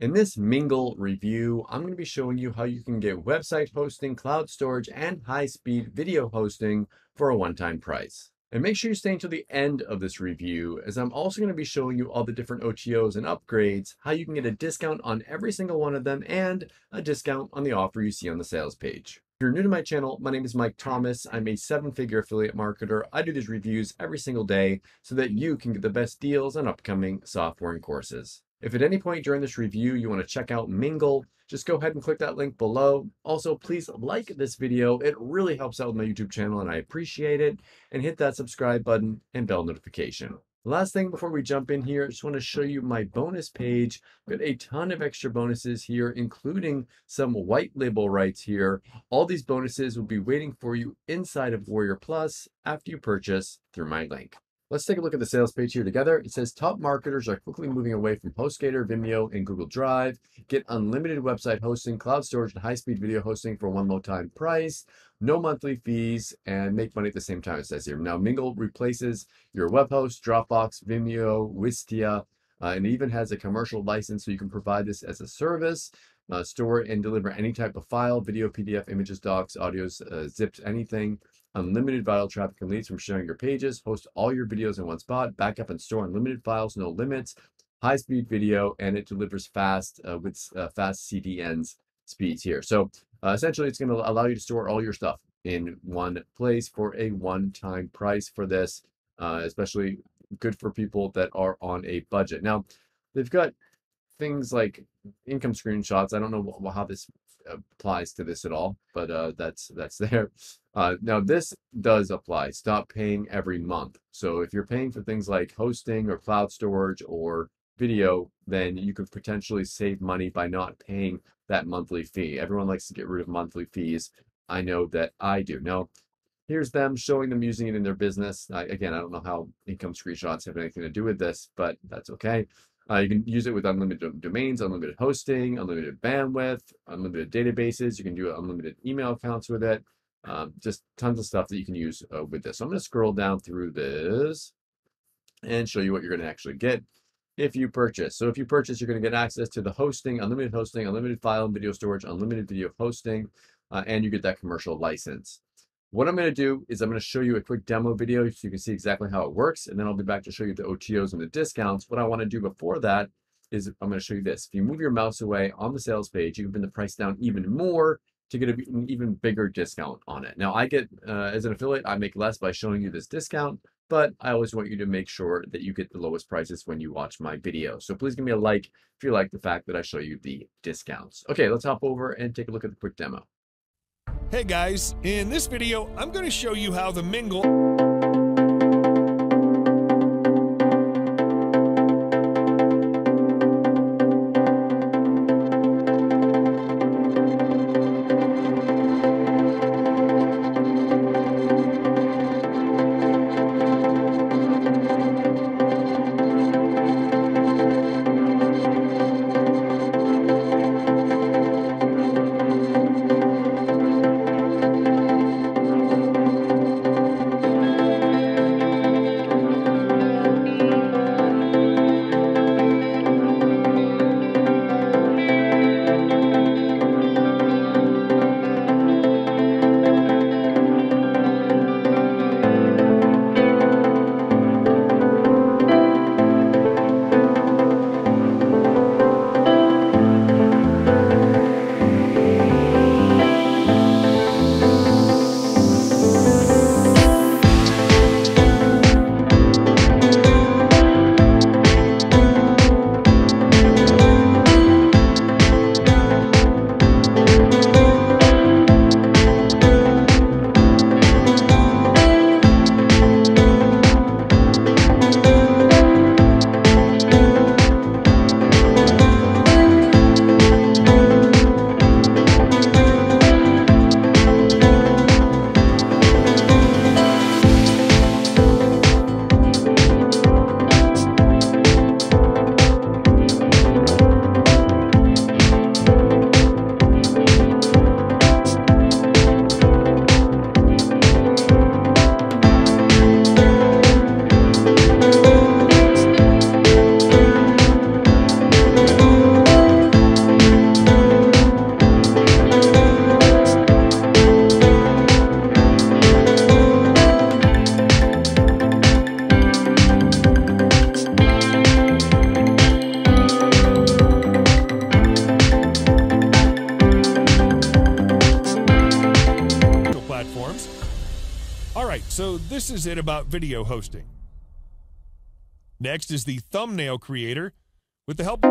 In this Mingle review, I'm going to be showing you how you can get website hosting, cloud storage, and high-speed video hosting for a one-time price. And make sure you stay until the end of this review, as I'm also going to be showing you all the different OTOs and upgrades, how you can get a discount on every single one of them, and a discount on the offer you see on the sales page. If you're new to my channel, my name is Mike Thomas. I'm a seven-figure affiliate marketer. I do these reviews every single day so that you can get the best deals on upcoming software and courses. If at any point during this review you want to check out Mingle, just go ahead and click that link below. Also, please like this video. It really helps out with my YouTube channel and I appreciate it. And hit that subscribe button and bell notification. Last thing before we jump in here, I just want to show you my bonus page. I've got a ton of extra bonuses here, including some white label rights here. All these bonuses will be waiting for you inside of Warrior Plus after you purchase through my link. Let's take a look at the sales page here together. It says top marketers are quickly moving away from HostGator, Vimeo, and Google Drive. Get unlimited website hosting, cloud storage, and high-speed video hosting for one low-time price. No monthly fees, and make money at the same time, it says here. Now, Mingle replaces your web host, Dropbox, Vimeo, Wistia, and even has a commercial license, so you can provide this as a service. Store and deliver any type of file, video, PDF, images, docs, audios, zips, anything. Unlimited viral traffic and leads from sharing your pages. Host all your videos in one spot. Backup and store unlimited files, no limits. High-speed video, and it delivers fast with fast CDNs speeds here. So essentially, it's going to allow you to store all your stuff in one place for a one-time price for this. Especially good for people that are on a budget. Now, they've got things like income screenshots. I don't know how this applies to this at all, but that's there. Now this does apply. Stop paying every month. So if you're paying for things like hosting or cloud storage or video, then you could potentially save money by not paying that monthly fee. Everyone likes to get rid of monthly fees. I know that I do. Now, here's them showing them using it in their business. Again, I don't know how income screenshots have anything to do with this, but that's okay. You can use it with unlimited domains, unlimited hosting, unlimited bandwidth, unlimited databases. You can do unlimited email accounts with it. Just tons of stuff that you can use with this. So I'm going to scroll down through this and show you what you're going to actually get if you purchase. So if you purchase, you're going to get access to the hosting, unlimited file and video storage, unlimited video hosting, and you get that commercial license. What I'm going to do is I'm going to show you a quick demo video so you can see exactly how it works, and then I'll be back to show you the OTOs and the discounts. What I want to do before that is I'm going to show you this. If you move your mouse away on the sales page, you can bring the price down even more to get an even bigger discount on it. Now, I get, as an affiliate, I make less by showing you this discount, but I always want you to make sure that you get the lowest prices when you watch my video. So please give me a like if you like the fact that I show you the discounts. Okay, let's hop over and take a look at the quick demo. Hey guys, in this video, I'm going to show you how the Mingle So this is it about video hosting. Next is the thumbnail creator with the help.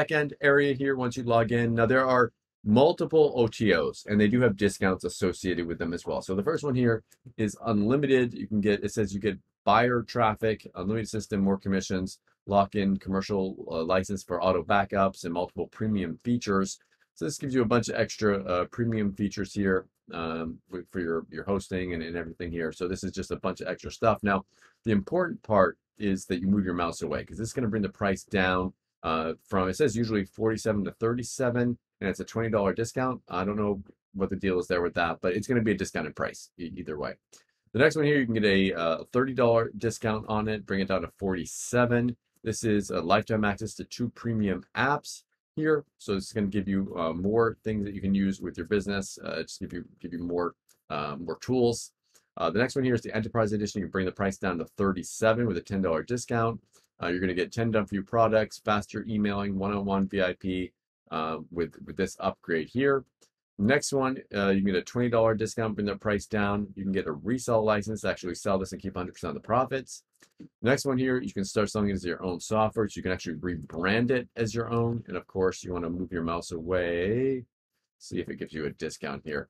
Backend area here once you log in. Now there are multiple OTOs and they do have discounts associated with them as well. So the first one here is unlimited. You can get, it says you get buyer traffic, unlimited system, more commissions, lock in commercial license for auto backups and multiple premium features. So this gives you a bunch of extra premium features here for your hosting and everything here. So this is just a bunch of extra stuff. Now the important part is that you move your mouse away because this is going to bring the price down. From, it says usually $47 to $37, and it's a $20 discount. I don't know what the deal is there with that, but it's going to be a discounted price either way. The next one here, you can get a $30 discount on it, bring it down to $47. This is a lifetime access to 2 premium apps here, so it's going to give you more things that you can use with your business. Just give you more more tools. The next one here is the enterprise edition. You can bring the price down to $37 with a $10 discount. You're going to get 10 done for you products, faster emailing, one-on-one VIP with this upgrade here. Next one, you can get a $20 discount, bring the price down. You can get a resell license, actually sell this and keep 100% of the profits. Next one here, you can start selling it as your own software, so you can actually rebrand it as your own. And of course, you want to move your mouse away, see if it gives you a discount here.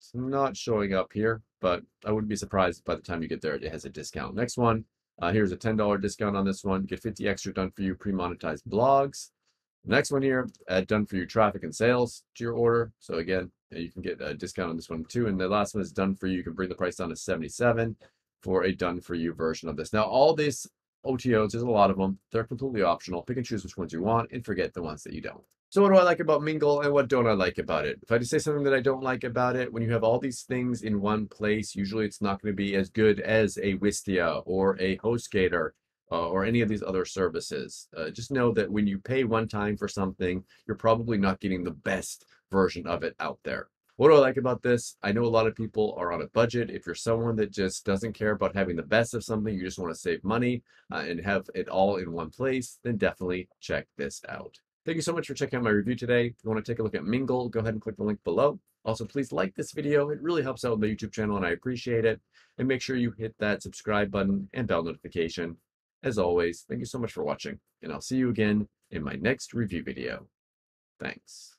It's not showing up here, but I wouldn't be surprised by the time you get there, it has a discount. Next one. Here's a $10 discount on this one. Get 50 extra done for you pre-monetized blogs. Next one here, add done for you traffic and sales to your order. So again, you can get a discount on this one too. And the last one is done for you. You can bring the price down to $77 for a done for you version of this. Now all these OTOs, there's a lot of them. They're completely optional. Pick and choose which ones you want and forget the ones that you don't. So what do I like about Mingle and what don't I like about it? If I just say something that I don't like about it, when you have all these things in one place, usually it's not going to be as good as a Wistia or a HostGator or any of these other services. Just know that when you pay one time for something, you're probably not getting the best version of it out there. What do I like about this? I know a lot of people are on a budget. If you're someone that just doesn't care about having the best of something, you just want to save money and have it all in one place, then definitely check this out. Thank you so much for checking out my review today. If you want to take a look at Mingle, go ahead and click the link below. Also, please like this video. It really helps out with my YouTube channel, and I appreciate it. And make sure you hit that subscribe button and bell notification. As always, thank you so much for watching, and I'll see you again in my next review video. Thanks.